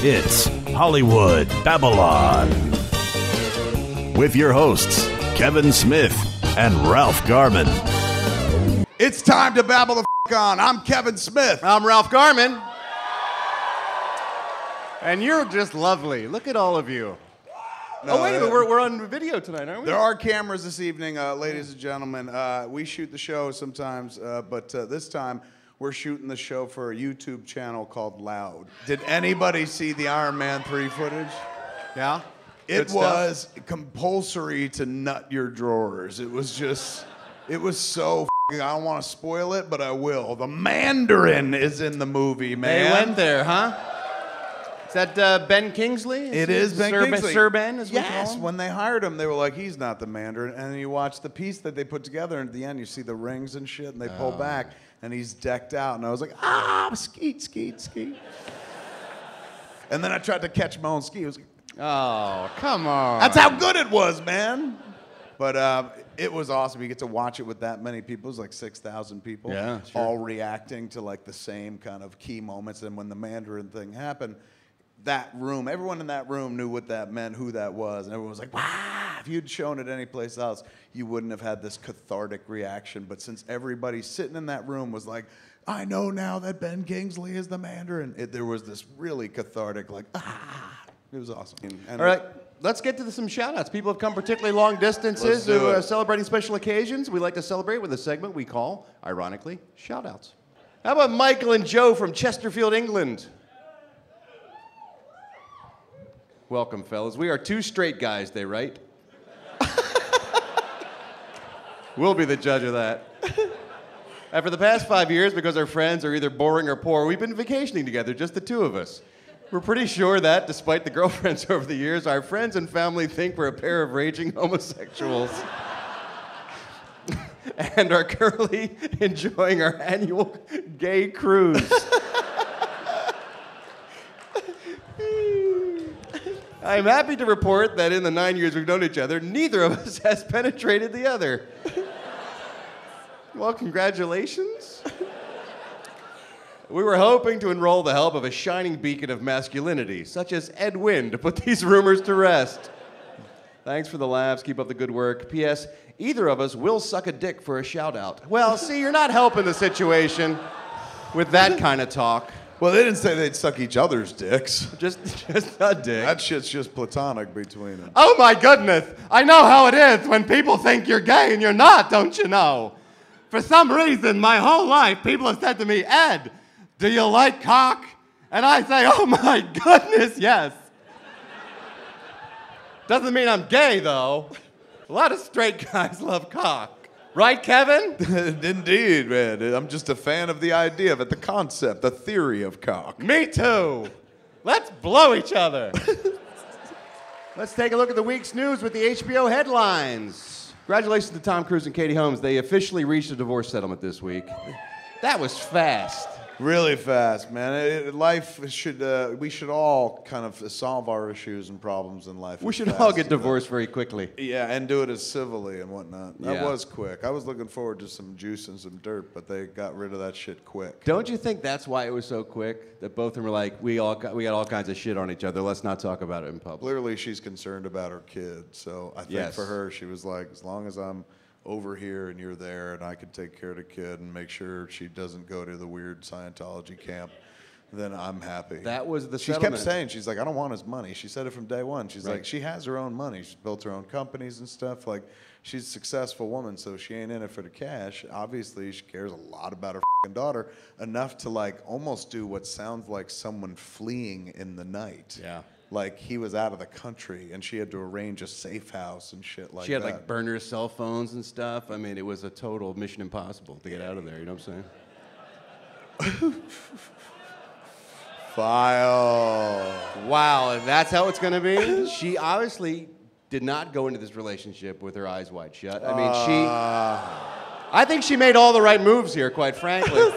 It's Hollywood Babylon with your hosts, Kevin Smith and Ralph Garman. It's time to babble the f*** on. I'm Kevin Smith. I'm Ralph Garman. And you're just lovely. Look at all of you. No, oh, wait, but we're on video tonight, aren't we? There are cameras this evening, ladies and gentlemen. We shoot the show sometimes, but this time we're shooting the show for a YouTube channel called Loud. Did anybody see the Iron Man 3 footage? Yeah? It was compulsory to nut your drawers. It was just, it was so f***ing, I don't want to spoil it, but I will. The Mandarin is in the movie, man. They went there, huh? Is that Ben Kingsley? It is Ben Kingsley. Sir Ben is what you call him? When they hired him, they were like, he's not the Mandarin. And then you watch the piece that they put together, and at the end, you see the rings and shit, and they pull back, and he's decked out. And I was like, skeet, skeet, skeet. And then I tried to catch my own ski. It was like, oh, come on. That's how good it was, man. But it was awesome. You get to watch it with that many people. It was like 6,000 people, all reacting to like the same kind of key moments. And when the Mandarin thing happened, that room, everyone in that room knew what that meant, who that was, and everyone was like, wow, if you'd shown it anyplace else, you wouldn't have had this cathartic reaction. But since everybody sitting in that room was like, I know now that Ben Kingsley is the Mandarin, there was this really cathartic, like, it was awesome. And all right, let's get to some shout-outs. People have come particularly long distances who are celebrating special occasions. We like to celebrate with a segment we call, ironically, shout-outs. How about Michael and Joe from Chesterfield, England? Welcome, fellas. We are two straight guys, they write. We'll be the judge of that. After the past 5 years, because our friends are either boring or poor, we've been vacationing together, just the two of us. We're pretty sure that, despite the girlfriends over the years, our friends and family think we're a pair of raging homosexuals. And are currently enjoying our annual gay cruise. I am happy to report that in the 9 years we've known each other, neither of us has penetrated the other. Well, congratulations. We were hoping to enroll the help of a shining beacon of masculinity, such as Ed Wynn, to put these rumors to rest. Thanks for the laughs. Keep up the good work. P.S. Either of us will suck a dick for a shout-out. Well, see, you're not helping the situation with that kind of talk. Well, they didn't say they'd suck each other's dicks. Just a dick. That shit's just platonic between them. Oh, my goodness. I know how it is when people think you're gay and you're not, don't you know? For some reason, my whole life, people have said to me, Ed, do you like cock? And I say, oh, my goodness, yes. Doesn't mean I'm gay, though. A lot of straight guys love cock. Right, Kevin? Indeed, man. I'm just a fan of the idea of it, the concept, the theory of cock. Me too. Let's blow each other. Let's take a look at the week's news with the HBO headlines. Congratulations to Tom Cruise and Katie Holmes. They officially reached a divorce settlement this week. That was fast. Really fast, man. Life should, we should all kind of solve our issues and problems in life. We should all get divorced very quickly. Yeah, and do it as civilly and whatnot. That was quick. I was looking forward to some juice and some dirt, but they got rid of that shit quick. Don't you think that's why it was so quick? That both of them were like, we got all kinds of shit on each other. Let's not talk about it in public. Clearly, she's concerned about her kid. So I think for her, she was like, as long as I'm over here and you're there and I can take care of the kid and make sure she doesn't go to the weird Scientology camp, then I'm happy. That was the settlement. She kept saying, she's like, I don't want his money. She said it from day one. She's like, she has her own money. She's built her own companies and stuff. Like, she's a successful woman, so she ain't in it for the cash. Obviously, she cares a lot about her f***ing daughter, enough to like almost do what sounds like someone fleeing in the night. Yeah. Like, he was out of the country, and she had to arrange a safe house and shit like that. She had, like, burner cell phones and stuff. I mean, it was a total Mission Impossible to get out of there, you know what I'm saying? File. Wow, and that's how it's going to be? She obviously did not go into this relationship with her eyes wide shut. I mean, I think she made all the right moves here, quite frankly.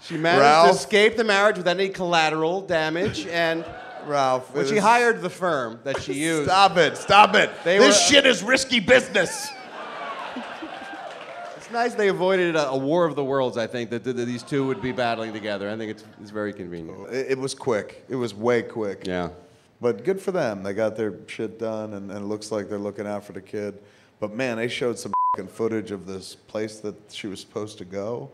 She managed to escape the marriage without any collateral damage, and when she hired the firm that she used... Stop it. This shit is risky business. It's nice they avoided a War of the Worlds, I think, that these two would be battling together. I think it's very convenient. It was quick. It was way quick. Yeah. But good for them. They got their shit done, and it looks like they're looking out for the kid. But, man, they showed some fucking footage of this place that she was supposed to go,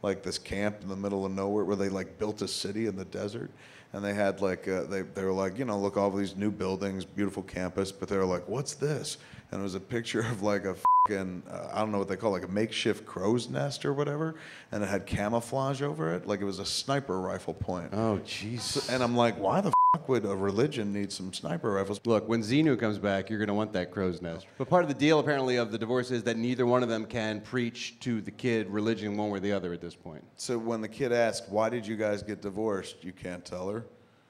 like this camp in the middle of nowhere where they, like, built a city in the desert. And they had, like, they were like, you know, look, all these new buildings, beautiful campus. But they were like, what's this? And it was a picture of, like, a fucking, I don't know what they call it, like a makeshift crow's nest or whatever. And it had camouflage over it. Like, it was a sniper rifle point. Oh, jeez. So, and I'm like, why the fuck would a religion need some sniper rifles? Look, when Xenu comes back, you're going to want that crow's nest. But part of the deal, apparently, of the divorce is that neither one of them can preach to the kid religion one way or the other at this point. So when the kid asks, why did you guys get divorced, you can't tell her.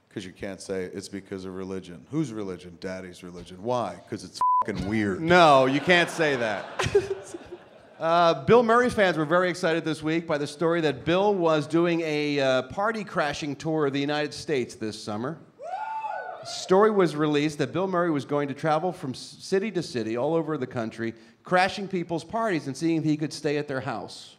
Because you can't say it's because of religion. Whose religion? Daddy's religion. Why? Because it's fucking weird. No, you can't say that. Bill Murray fans were very excited this week by the story that Bill was doing a party crashing tour of the United States this summer. A story was released that Bill Murray was going to travel from city to city all over the country, crashing people's parties and seeing if he could stay at their house.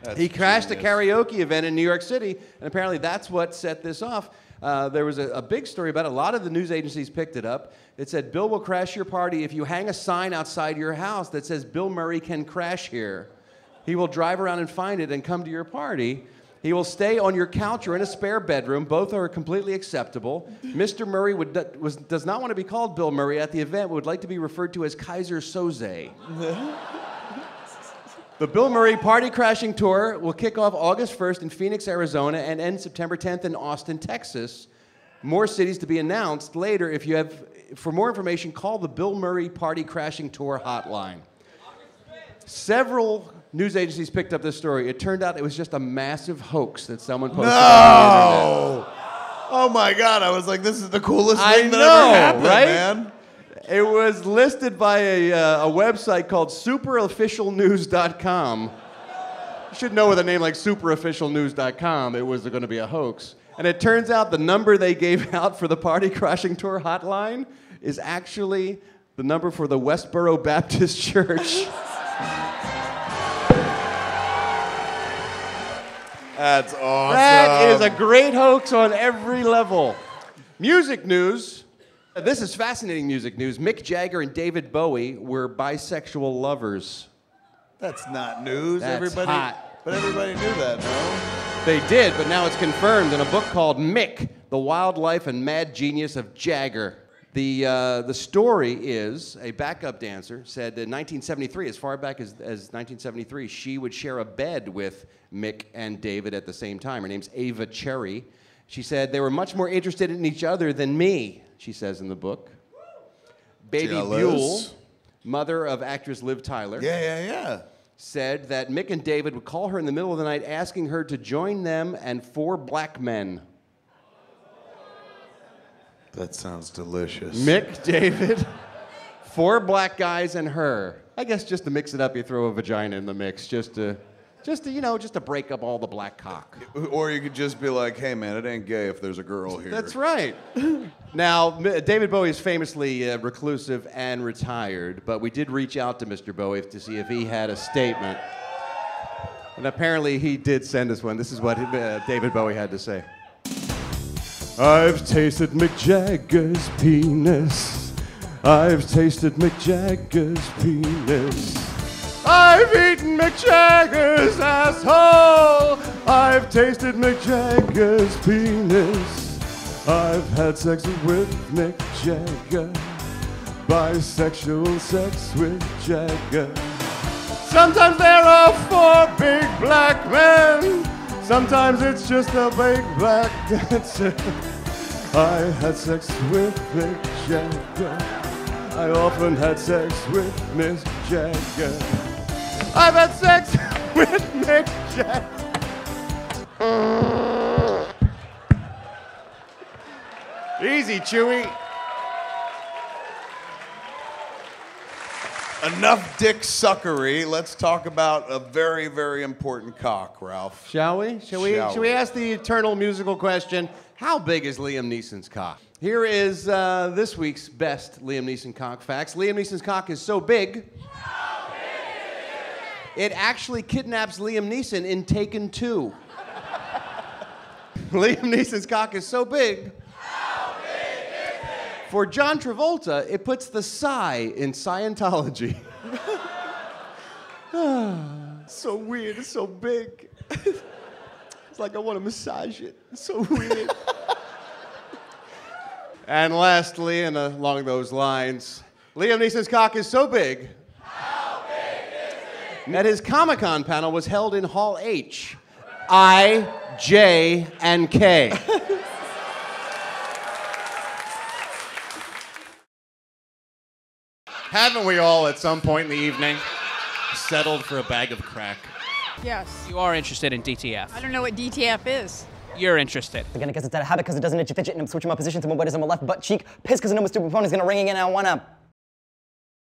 That's he crashed genius. A karaoke event in New York City, and apparently that's what set this off. There was a big story about it. A lot of the news agencies picked it up. It said, Bill will crash your party if you hang a sign outside your house that says, Bill Murray can crash here. He will drive around and find it and come to your party. He will stay on your couch or in a spare bedroom. Both are completely acceptable. Mr. Murray does not want to be called Bill Murray at the event, but would like to be referred to as Kaiser Soze. The Bill Murray Party Crashing Tour will kick off August 1st in Phoenix, Arizona, and end September 10th in Austin, Texas. More cities to be announced later. If you have, for more information, call the Bill Murray Party Crashing Tour hotline. Several news agencies picked up this story. It turned out it was just a massive hoax that someone posted on the internet. Oh my God! I was like, this is the coolest thing that ever happened, right? Man. It was listed by a website called superofficialnews.com. You should know with a name like superofficialnews.com, it was going to be a hoax. And it turns out the number they gave out for the Party Crashing Tour hotline is actually the number for the Westboro Baptist Church. That's awesome. That is a great hoax on every level. Music news. This is fascinating music news. Mick Jagger and David Bowie were bisexual lovers. That's not news. That's everybody, hot. But everybody knew that, no? They did, but now it's confirmed in a book called Mick, The Wildlife and Mad Genius of Jagger. The story is a backup dancer said in 1973, as far back as 1973, she would share a bed with Mick and David at the same time. Her name's Ava Cherry. She said, they were much more interested in each other than me. She says in the book. Baby Buell, mother of actress Liv Tyler, said that Mick and David would call her in the middle of the night asking her to join them and 4 black men. That sounds delicious. Mick, David, 4 black guys and her. I guess just to mix it up, you throw a vagina in the mix just to break up all the black cock. Or you could just be like, hey man, it ain't gay if there's a girl here. That's right. Now, David Bowie is famously reclusive and retired, but we did reach out to Mr. Bowie to see if he had a statement. And apparently he did send us one. This is what David Bowie had to say. I've tasted Mick Jagger's penis. I've tasted Mick Jagger's penis. I've eaten Mick Jagger's asshole. I've tasted Mick Jagger's penis. I've had sex with Mick Jagger. Bisexual sex with Jagger. Sometimes there are 4 big black men. Sometimes it's just a big black dancer. I had sex with Mick Jagger. I often had sex with Miss Jagger. I've had sex with Mick Jagger. Easy, Chewy. Enough dick suckery. Let's talk about a very, very important cock, Ralph. Shall we? Shall we ask the eternal musical question, how big is Liam Neeson's cock? Here is this week's best Liam Neeson cock facts. Liam Neeson's cock is so big... It actually kidnaps Liam Neeson in Taken 2. Liam Neeson's cock is so big. How big is it? For John Travolta, it puts the sigh in Scientology. So weird, it's so big. It's like I want to massage it. It's so weird. And lastly, and along those lines, Liam Neeson's cock is so big. How big is it? That his Comic Con panel was held in Hall H, I, J, and K. Haven't we all, at some point in the evening, settled for a bag of crack? Yes. You are interested in DTF. I don't know what DTF is. You're interested. I'm gonna guess it's out of habit because it doesn't itch, fidget, and I'm switching my position to my butt is on my left butt cheek. Piss because I know my stupid phone is gonna ring again and I wanna.